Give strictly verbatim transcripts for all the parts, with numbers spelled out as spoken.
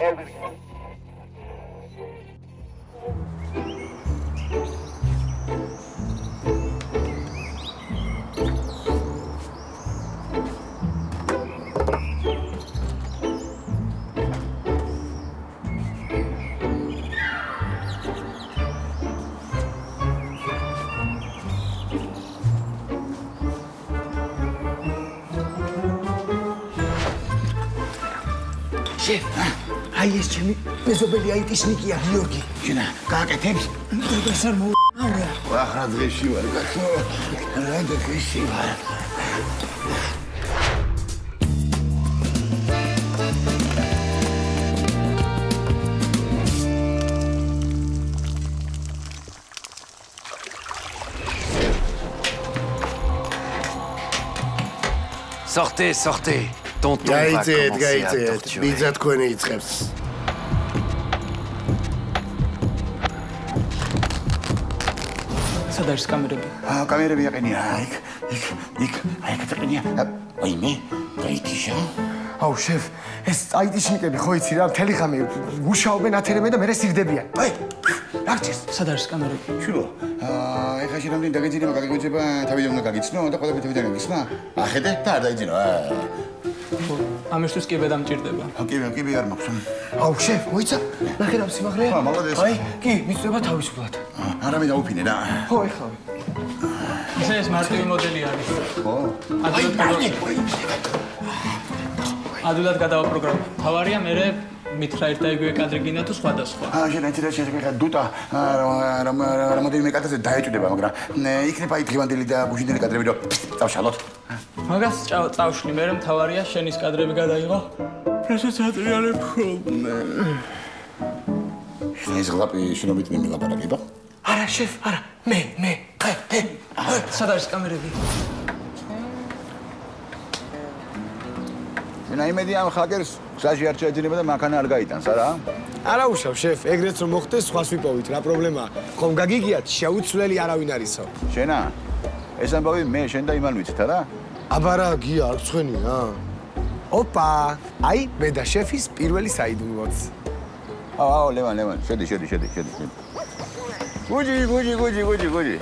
everything. Chef, I is Jimmy. Mezobeli I is Nikia Yorki. You know, Kakatebs. There is some more. Wow, the receiver. The receiver. Sortez, sortez. Tonton va commencer à torturer. Ça doit être caméra. Ah, caméra bien connue. Ik, ik, ik te connue. Oui mais, t'as Oh chef, est aïtish ni que me khoit siram teli khame. Gushaoben ateleme da mere sivdebian. Ay, rakches. Ça doit être caméra. Chulo. Ah, ეხა შეიძლება დაგეძინება, გაგეგვეწება, თავი უნდა გაგიცნო და ყველა ბეთები დაგიცნა. ახედე და არ დაიძინო. ამისთვის კი ბედამჭირდება. კი, კი, კი არ მაქვს. აუ, შე, მოიცა. ნახე რა სიმაღლეა. ხო, მალადეა. აი, კი, მიწდება თავისუფლად. არამედ აუფინე რა. ხო, ეხლა. ეს ეს მარტივი მოდელი არის. ხო. ადვილად გადავაპროგრამა. თავარია მე მითხრა ერთაიგივე კადრი გინდა თუ სხვადასხვა. აა, შეიძლება შეიძლება დუტა რამოდენიმე კადრზე დაეჭდება, მაგრამ იქნება იგლივანდელი და გუშინდელი კადრები და წავშალოთ. მაგას წავშლი, მე რომ თავარია შენის კადრები გადაიღო. რასაც ატრიალებ ხოლმე. ეს გლაპი შენობით მე მელაპარაკება? არა, შეფ, არა. მე, მე. ჰე, ჰე. სად არის კამერები? Naime diam hackers gsaji ar chajineba da makana ar gaitans ara? Ara ushab chef, egrets ro moxtes squas vipovit, ra problemaa. Khom gagigiat shautsvleli aravin ariso. Shena? Es ambavi me shen da iman vitsit ara? Aba ra gia ar tsxvenia? Opa, ai beda shefis pirveli saidvots. Ao, levan, levan, shedi, shedi, shedi, shedi. Guji, guji, guji, guji, guji.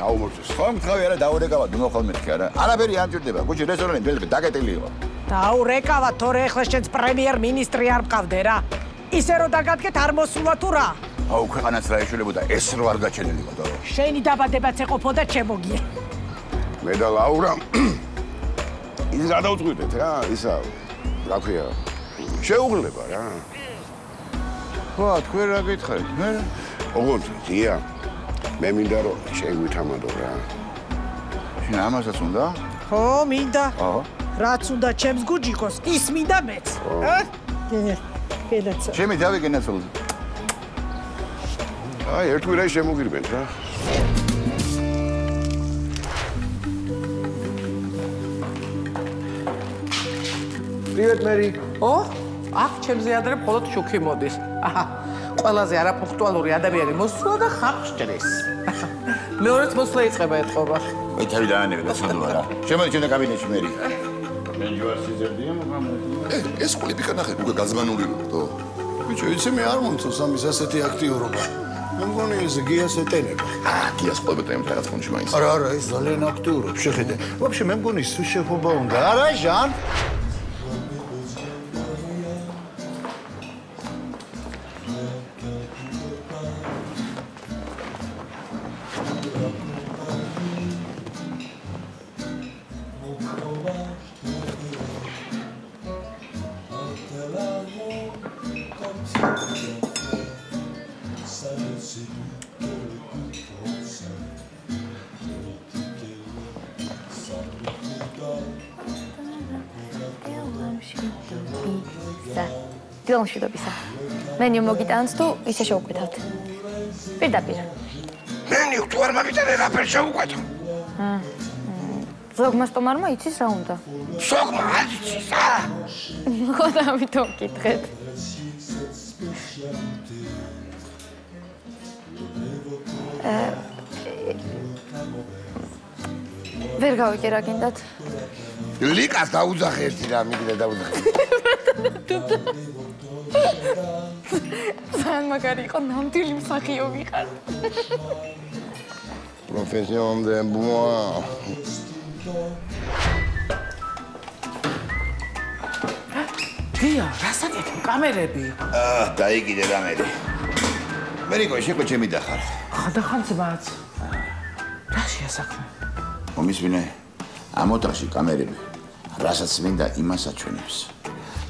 Au mortus. Khom tgavi ara daurekavat, duno kholme tki ara. Araberi an tirteba. Guji restorani velbe dageteli iqo. Au rekava tore ეხლა შენს პრემიერ-მინისტრი არ მყავდე რა. ისე რომ დაგადგეთ არ მოსულა თუ რა. აუ ქვეყანაც რა ეშულებოდა ეს რო არ გაჩენილიყო. შენი დაბადებაც ეყოფოდა ჩემოგია. მე და ლაურა ის გადავწყვიტეთ რა, ისა რა ქვია. შეუძლება რა. ხო, თქვენ რა გითხარით? მე ოღონდ დია. მე მინდა რომ შევვითამადო რა. შენ ამასაც უნდა? ხო, მინდა. აჰა. რაც უნდა ჩემს გუჯიკოს ის მინდა მეც ა? გენაცო ჩემი დავი გენაცო აი ერთგვირა შემოგირბენ რა Привет Мэри ო აქ ჩემზე ადრე მხოლოდ შუქი მოდის აჰა ყველაზე არაპუნქტუალური ადამიანი მოსულა და ხახჭდეს მეორეც მოსვლა იწყება ეთყობა მე თავი დაანერე და სანდა რა შემოიჩენ და კაბინეტში მერი ეს ყოლები განახები უკვე გაზმანულიო. ბიჭო, იცი მე არ მომწონს ამის ასეთი აქტიურობა. მე მგონი ეს გიას ეტენება. აა, გიას ყოლები ამ რაღაც ფონში მაინც. არა, არა, ეს ძალიან აქტიურობს, შეხედე. Вообще მე მგონი სულ შეხობა უნდა. არა, ჟან. მშვიდობისა. მენიუ მოგიტანს თუ ისე შევკვეთავთ. პირდაპირ. მენიუ თუ არ მაგიტანე რაფერ შევკვეთო. აა. ზოგმა სტომ არ მოიცის რა უნდა. ზოგმა არ იცის რა. ხო და ამიტომ გითხეთ. აა ვერ გავიგე რა გინდათ. ლიკას დაუძახე ერთი რა, მიგდა დაუძახე. ძალიან მაგარი იყო, ნამდვილი მსახიო ვიყარ. Profession de bois. Dia, rasat et kamerები. აა, დაიგიდე რამე. მე რიგო შეკო ჩემი დახარ. ხადახანცბაც. რა შეასახა? მომისმინე. ამ ოთახში კამერები, რასაც მინდა იმას აჩვენებს.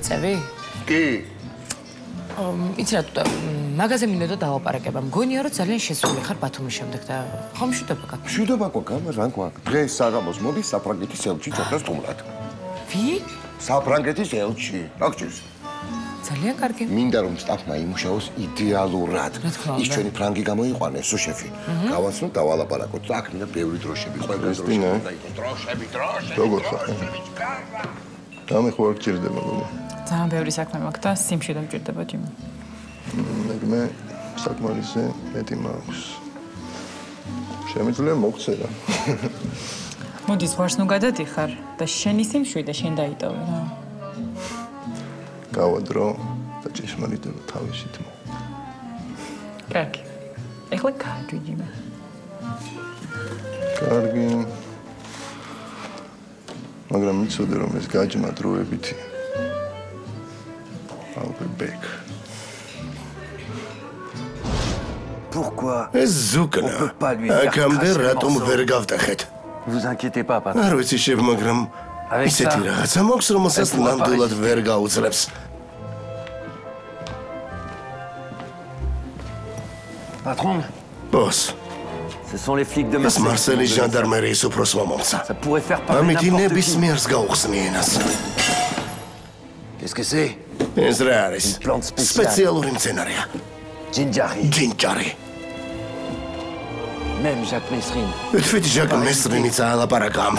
ეწევი? კი. იცი რა, მაღაზია მინდა დავაპარაკებ. მგონია რომ ძალიან შესული ხარ ბათუმის შემდეგ და ხომ შიდობა გაქვს? შიდობა გვაქვს, რამ გვაქვს? დღეს საღამოს მოდი საფრანგეთის ელჩი ჩადეს თუმლად. ვი? საფრანგეთის ელჩი. რა გჭირს? ძალიან კარგი. მინდა რომ სტაფმა იმუშაოს იდეალურად. ის ჩვენი ფრანგი გამოიყვანეს, უშეფი. გავაცნოთ, დავალაპარაკოთ. აქ მინდა ბევრი დროშები, ყველგან დროშები. დროშები, დროშები. როგორ ხარ? ამე ხო არ გჭირდება ბაბა. ძალიან ბევრი საქმე მაქვს და სიმში დამჭირდება ჯიმ. მე საკმარისი მეტი მაქვს. შემიძლია მოგცე რა. მოდი ზღვარსნო გადადიხარ და შენი სიმში და შენ დაიტოვე რა. გავადრო და ჭეშმარიტება თავისით მო. კარგი. ეხლა გაჯი ჯიმ. კარგი. მაგრამ მიცოდე რომ ეს გაჯმა დროებითი. I'll be back. Pourquoi? ეს ზუკნა. აქამდე რატომ ვერ გავდახეთ? Vous inquiétez pas, papa. არ ვიცი შევ, მაგრამ ისეთი რაღაცა მოქვს, რომელსაც ნამდვილად ვერ გაუძლებს. Patron? Boss. Ce sont les flics de Marseille. Marseille et gendarmerie sont proches de Monza. Ça pourrait faire parler n'importe qui. Qu'est-ce que c'est? Une plante spéciale. Ginjari. Ginjari. Même Jacques Mesrine. Je fais Jacques Mesrine à la paragame.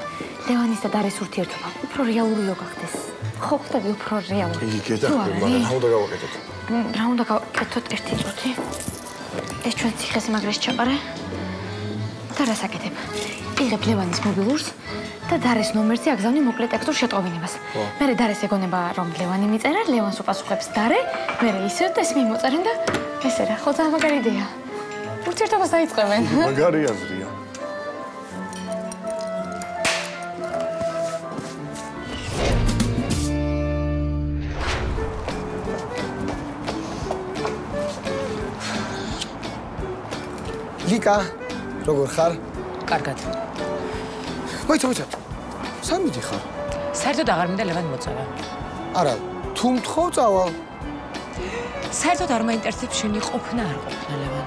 Levan is a very short year. Pro real yoga. Hope that you pro real. You get up. Round the cut at it. It's twenty has a magrish chamber. Tarasakatem. Irreplevanis mobilus. The Daris no mercy examine Moklet actor shot of Nimas. Mary Daris Egoneba from Levan is a red Levan superscript starry. Mary is a testimony motorenda. I said, Hot Magaridea. Put your top aside, Clement. Magarias. Lika, როგორ ხარ? კარგად. მოიცა, მოიცა. სამიდი ხარ? საერთოდ აღარ მინდა ლევან მოწავა. არა, თუ მთხო წავალ. საერთოდ არ მაინტერესებს შენი ყოფნა არ ყოფნა ლევან.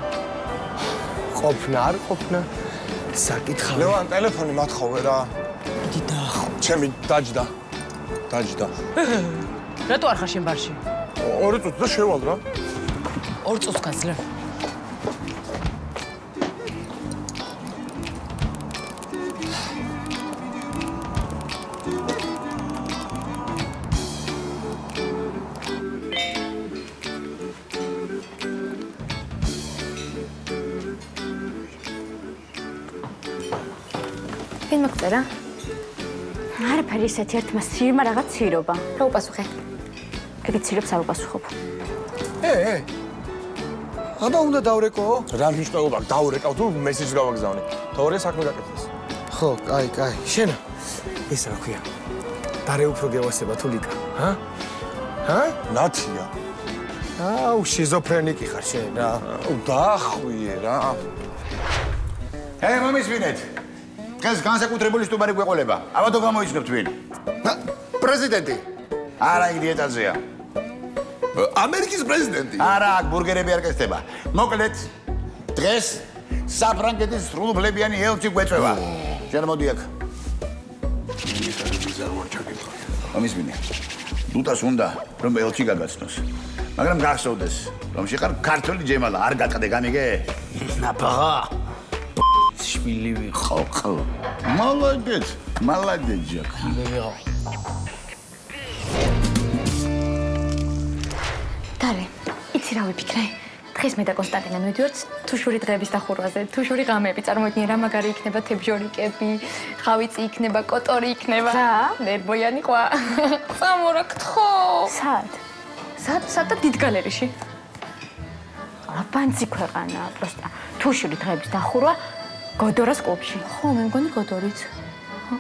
ყოფნა არ ყოფნა. საკითხავ. ლევან, ტელეფონი მათხოვე რა. დიდი დახო. ჩემი დაჯდა. დაჯდა. რატო არ ხარ შენ ბარში? ორი წუთი და შევალ რა. ორ წუთს გაძლევ. შემოგვწერა. არაფერი ისეთი ერთმა სირმა რაღაც ცირობა. რა უპასუხე? ეგეც ცირებს არ უპასუხობ. ეე. აბა უნდა დავრეკო? რა მნიშვნელობა აქვს? დავრეკავ თუ მესეჯს გავაგზავნე. თორე საქმე გაკეთდეს. ხო, კაი, კაი. შენ ეს რა ქვია? დარე უფრო გევასება თუ ლიკა, ჰა? ჰა? ნათია. აუ, შიზოფრენიკი ხარ შენ რა. დახვიე რა. Hey, Mami's Vinet. Guys, can't say contributions to Barry Guecoleva. I want to come with you to win. President. Ara Indietazia. America's president. Ara Burger Bergesteba. Mokelet. Dress. Sapranketis through Plebian Hill to Guecoleva. Germodiak. Mami's Vinet. Duta Sunda from El Chigagasnos. Madame Garsodes. From Chicago, Cartel Gemma, Argata de Gamige. Napa. Швили халкал. Молодец, молодец, Джек. Даре, იცი რა ვიფიქრე? დღეს მე და კონსტანტინა მივდივართ თუშური დღეების დახურვაზე. თუშური ღამეები წარმოიდგინე რა მაგარი იქნება თებჟორიკები, ხავიცი იქნება, კოტორი იქნება. რა? ნერბოიანი ყვა. სამურა გთხო. სად? სად? სად და დიდ გალერეში. აბანცი ქვეყანა, პროსტა. თუშური დღეების დახურვა Godoras kopshi. Ho, men goni godorit.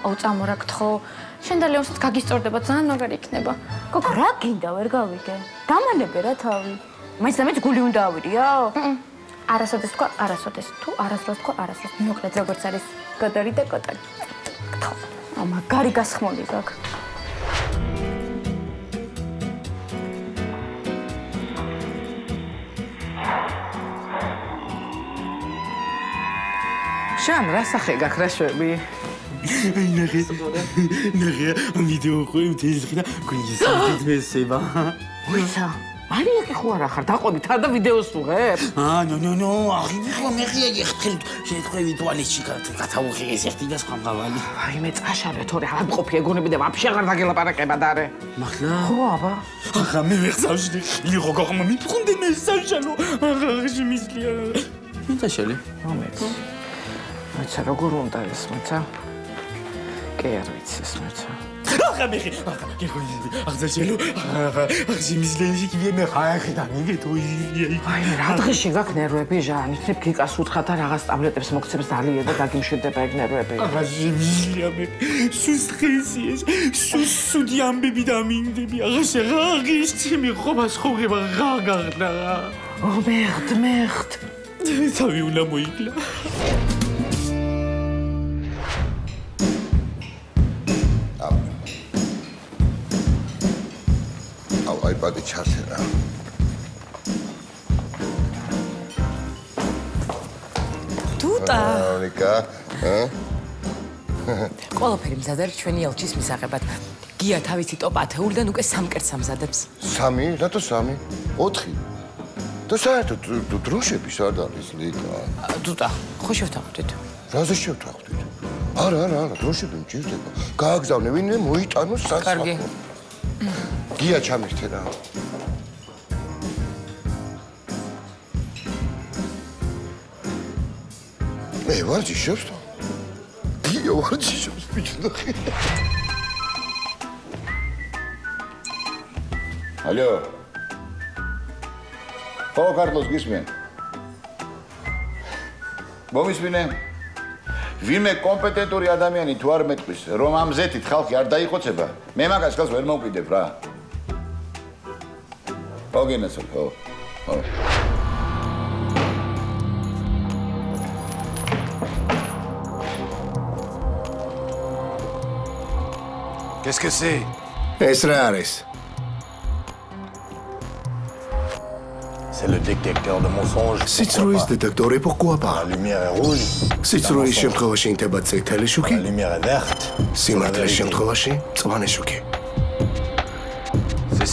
Au tsamora gtkho. Shen da leonsots gagistorteba dzan magari ikneba. Gogo ra ginda ver gavige. Damalebe ra tavi. Mais damets guli unda aviriao? Arasodes tkva, arasodes. Tu arasros tkva, arasros. Mokled rogorts aris godori da gotori. Gtkho. Ama gari gaskhmoli gak. Sham, rasakhe gakrashbi. Naghe, naghe. On était au coin, on était là. Quand ils sortent, mais c'est bon. Oui ça. Maria qui joue à la carte. T'as pas de vidéo sur elle. Ah non non non. Arrive toi, mais rien. J'ai trouvé une toile chica. T'as pas oublié les certitudes qu'on va voir. Ay mais t'as jamais tourné. Ah propre. Qu'on ne peut pas faire garder la parole que badare. Marla. Quoi bah? Ah mais message. Il regarde mon mi prend des messages jaloux. Je m'islie. Il t'a chelé. Non mais. Macha, rogurum da es macha. Kervits es macha. Ah, Ramiri, que coisa. Arzachelo, ah, j'ai mis les gens qui viennent me raconter dans les ghettos. Ay, radrishi gak nervebe jan, tepki kasutkhata ragas tabletebs moktsebs dalieba dagimshedeba eg nervebe. Ah, j'ai mis yame. Sous stressies, sous sudiam bebidamindebi. Ah, c'est rariste, mais robas khoreba ragarda. Oh merde, merde. Ça vu la moikla. But it's hard to know. Tuta. Monica, huh? All of them said that she knew just misagrebat. Gia thawit it up at Hulda nuk es samkert samzadebs. Sami, na to sami. Otri. To sa to to drushe pisada lislika. Tuta, khoshevtaqtit. Raze shevtaqtit. Ara ara ara drushebim chivdeba. Gaagzavne vinne moitanu sas. Kargi. Gia çamirtena. Ne var ki şefto? Gia var ki şefto biçimde. Alo. Pao Carlos Gismen. Bomis bine. Vime kompetenturi adamiani tu ar metqvis, rom am zetit xalqi ar daiqotseba. Me magas xals ver moqideb ra. Ogenasol, ho. Ho. Qu'est-ce que c'est? Es ra aris. C'est le détecteur de mensonges. C'est Citroën détecteur et pourquoi pas? La lumière est rouge. Citroën je trouve chez Intabatse Teleshuki. La lumière est verte. C'est ma tâche je trouve chez Tsvaneshuki. C'est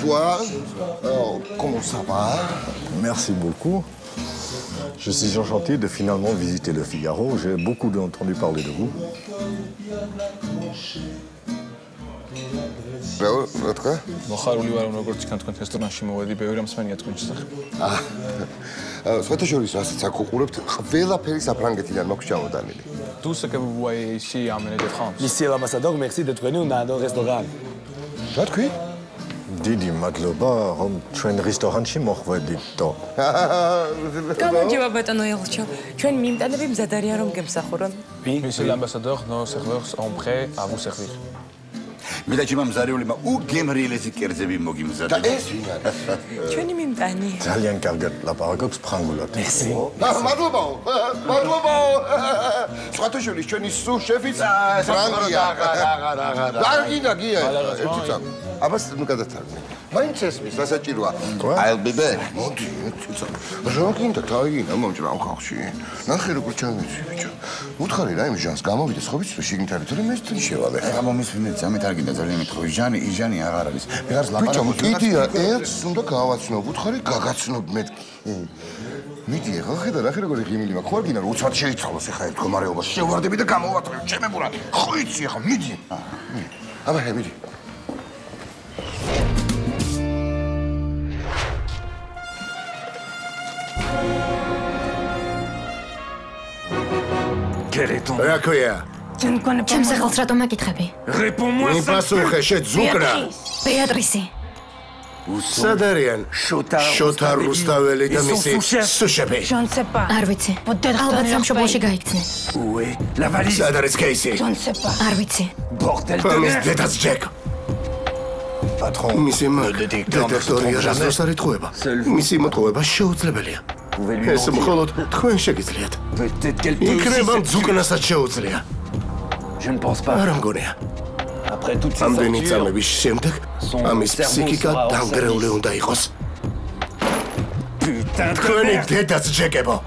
Bonsoir. Alors, comment ça va? Merci beaucoup. Je suis enchanté de finalement visiter le Figaro. J'ai beaucoup entendu parler de vous. Raoul, votre? Tout ce que vous voyez ici amené de France. Ici l'ambassadeur, merci d'être venu. On a un restaurant. Quoi? Didi Madloba, on traîne restaurant chez moi, on va dire top. Comment tu vas pas t'en aller? Tu as une mine d'années, vous êtes derrière un comme ça, Horon. Oui, monsieur l'ambassadeur, nos serveurs sont prêts à vous servir. Mais là, tu m'as mis où les mains où gamerie les équerzebi mogim zada. Tu as une mine d'années. Italien cargat la paragops prangoulat. Merci. Madloba, Madloba. Soit tu joues, tu es sous chef ici. Frangia. Largina, guia. Abas nuk გადათარგმნე. მაინც ესმის, გასაჭიროა. I'll be back. მოდი, ცოტა. ჟოგინდა თაიგინა მომჭრა ხალხში. ნახე როგორ ჩამიცი ბიჭო. უთხარი რა იმ ჟანს გამოვიდეს ხო ბიჭო შიგნით არის თორემ ეს თვი შევალე. გამომისმინეთ, ამეთარგინდა ძალიან მეთხოვი ჟანი, იჟანი აღარ არის. ვიღაც ლაპარაკობს. ბიჭო, იდეა ერთს უნდა გავაცნობ, უთხარი გაგაცნობ მეთქი. მიდი ახლა ხედა რა როგორი ღიმილი მაქვს. ხო არ გინდა რომ უცბად შეიცვალოს ახლა ერთ გამარეობაში. შევარდები და გამოვატრევ ჩემებურად. ხო იცი ახლა მიდი. აბა ჰე მიდი. Quel est ton nom? Rakoya. Tu ne connais pas. Tu me sais que tu m'as quitté. Réponds-moi ça. Nous passons au cachet de Zoukra. Béatrice. Sadarian. Shotar. Shotar Roustavel et Damissi. Souchebé. Je ne sais pas. Arvitsi. Peut-être que tu m'as quitté. Où est la valise? Sadaris Casey. Je ne sais pas. Arvitsi. Bordel de merde. Détas Jack. Patron. Missi Mac. Le détecteur ne se trompe jamais. Seul vous. Missi Mac. Shout le belé. Если бы холод, тхвен шагит лет. И крема дзука нас отчаутся. Арангония. Амденица мы вещь всем так, а мы с психика там греули он дайхос. Тхвеник дедас джекебо.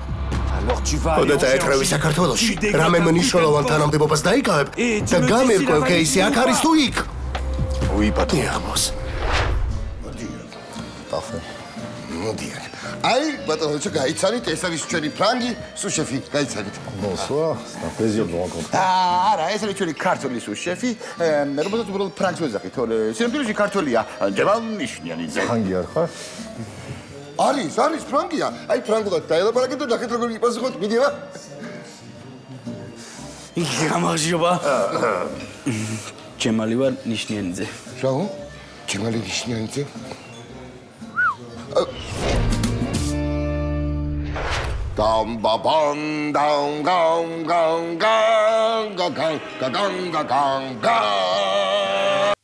Вот это отравись акартолощи. Раме мы не шел авантаном дебо поздайкаеб. Да гамеркоев кейси акаристуик. Уи потом. Яхмос. Парфе. Ну дир. Aïe, bâton, tu gagnes, salut, et salut, tu es le prangi, sous-chef, gagne, salut. Bonsoir, c'est un plaisir de vous rencontrer. Ah, là, salut, tu es le cartoli, sous-chef, mais le bâton, le prangi, c'est un peu le cartoli, un débat, il y a des prangi, quoi. Allez, salut, prangi, aïe, prangi, t'as l'air, parce que tu n'as pas de passe, tu me dis, va. Il y a un marge, va. Tu es malivar, nishnienze. Ciao, tu es malivar, nishnienze. Down, down, down, down, down, down, down, down, down, down, down.